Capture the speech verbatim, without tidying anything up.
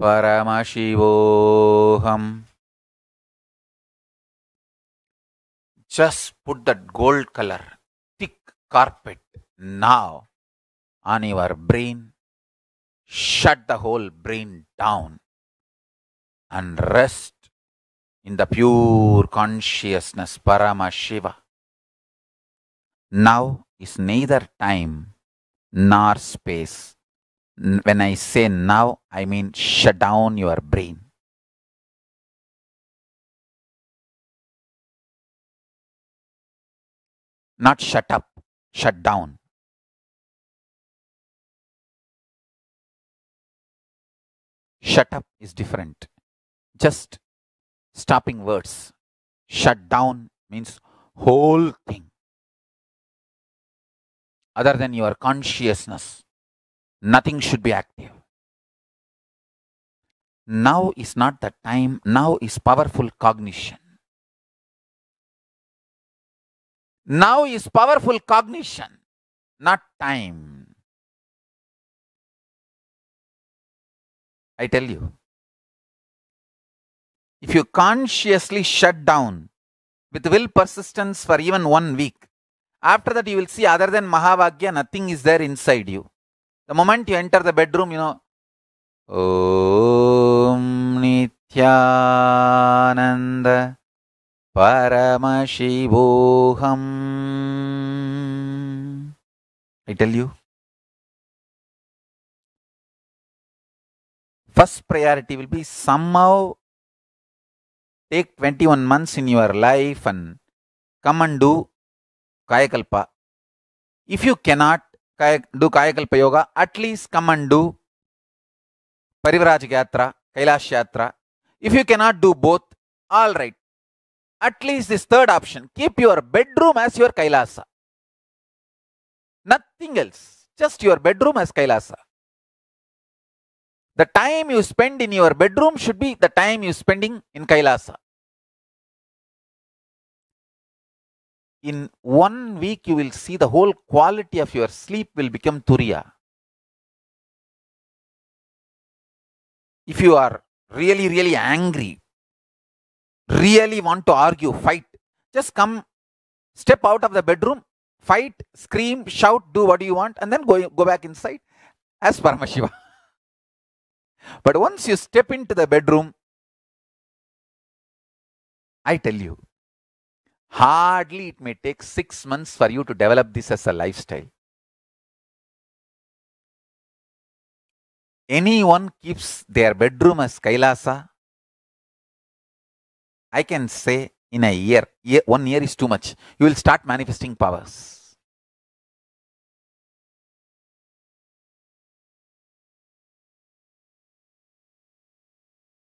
Paramashivoham. Just put that gold color, thick carpet now on your brain. Shut the whole brain down and rest in the pure consciousness, Paramashiva. Now is neither time nor space. When I say now, I mean shut down your brain. Not shut up, shut down. Shut up is different. Just stopping words. Shut down means whole thing. Other than your consciousness, nothing should be active. Now is not the time. Now is powerful cognition. Now is powerful cognition, not time. I tell you, if you consciously shut down with will persistence for even one week, after that you will see other than Mahavakya, nothing is there inside you. The moment you enter the bedroom, you know, Om Nityananda Paramashivoham. I tell you, first priority will be somehow take twenty-one months in your life and come and do kayakalpa. If you cannot do kayakalpa yoga, at least come and do parivraj yatra, Kailash यात्रा. If you cannot do both, all right. At least this third option, keep your bedroom as your kailasa. Nothing else, just your bedroom as kailasa. The time you spend in your bedroom should be the time you spending in kailasa. In one week, you will see the whole quality of your sleep will become Turiya. If you are really, really angry, really want to argue, fight, just come, step out of the bedroom, fight, scream, shout, do what you want, and then go, go back inside as Paramashiva. But once you step into the bedroom, I tell you, hardly it may take six months for you to develop this as a lifestyle. Anyone keeps their bedroom as kailasa, I can say in a year, year, one year is too much, you will start manifesting powers.